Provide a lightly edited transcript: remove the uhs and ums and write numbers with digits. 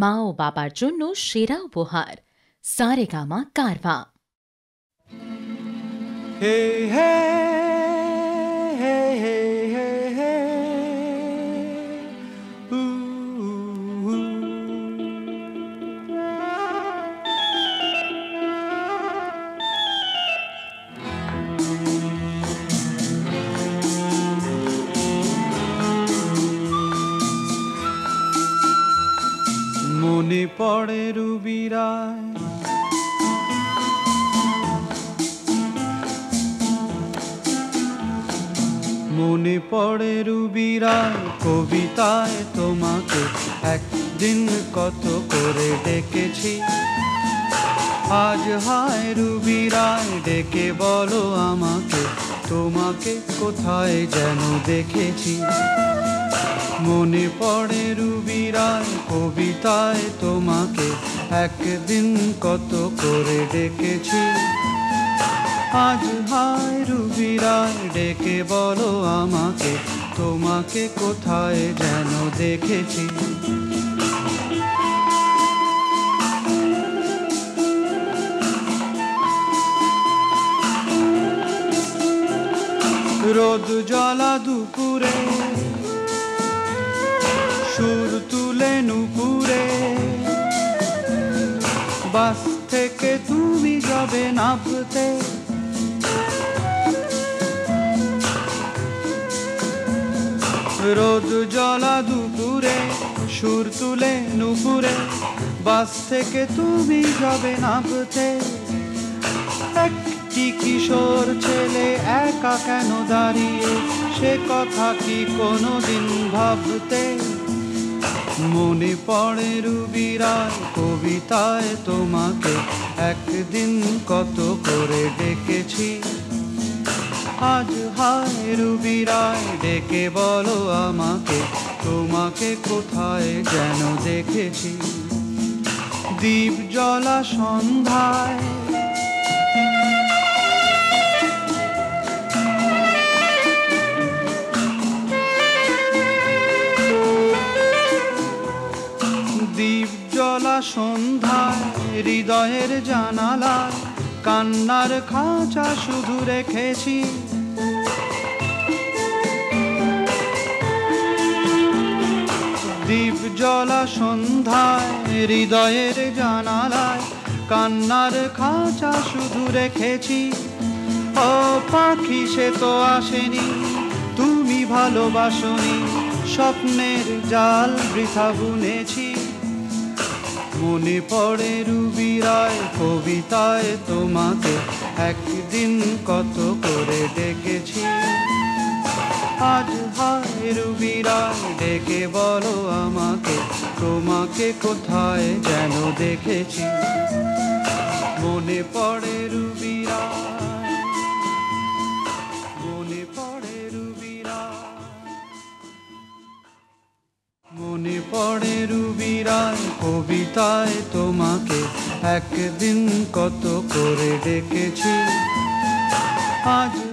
মা ও বাবার জন্য সেরা উপহার সারেগামা কারভা। হে হে হে হে হে হে উ উ। মনে পড়ে রুবি রয় মনে পড়ে রুবি রয় কবিতায় তোমাকে একদিন কত করে ডেকেছি আজ হায় রুবি রয় ডেকে বলো আমাকে তোমাকে কোথায় যেন দেখেছি মনে পড়ে রুবি রয় কবিতায় তোমাকে একদিন কত করে ডেকেছি আজ হায় রুবি রয় ডেকে বলো আমাকে তোমাকে কোথায় যেন দেখেছি রোদ জ্বালা দুপুরে সুর তুলে নুপুরে বাস থেকে তুমি যাবে নাপতে রোদ জ্বালা দুপুরে সুর তুলে নুপুরে বাস থেকে তুমি যাবে নাপতে একটি কিশোর ছেলে একা কেন দাঁড়িয়ে সে কথা কি কোনোদিন ভাবতে মনে পড়ে রুবি রয় কবিতায় তোমাকে একদিন কত করে ডেকেছি আজ হায় রুবি রয় ডেকে বলো আমাকে তোমাকে কোথায় যেন দেখেছি দীপ জ্বলা সন্ধ্যায় দীপ জ্বলা সন্ধ্যায় হৃদয়ের জানালায় কান্নার খাঁচা শুধু রেখেছি দীপ জ্বলা সন্ধ্যায় হৃদয়ের জানালায় কান্নার খাঁচা শুধু রেখেছি ও পাখি সে তো আসেনি তুমি ভালোবাসনি স্বপ্নের জাল বৃথা বুনেছি মনে পড়ে রুবি রয় কবিতায় তোমাকে একদিন কত করে ডেকেছি আজ হায় রুবি রয় ডেকে বলো আমাকে তোমাকে কোথায় যেন দেখেছি মনে পড়ে রুবি রয় মনে পড়ে রুবি রয় কবিতায় তোমাকে একদিন কত করে ডেকেছি আজ